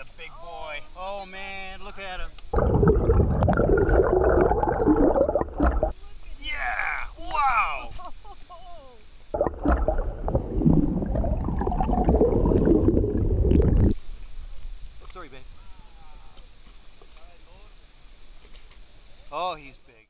a big boy. Oh man, look at him. Yeah, wow. Oh, sorry, babe. Oh, he's big.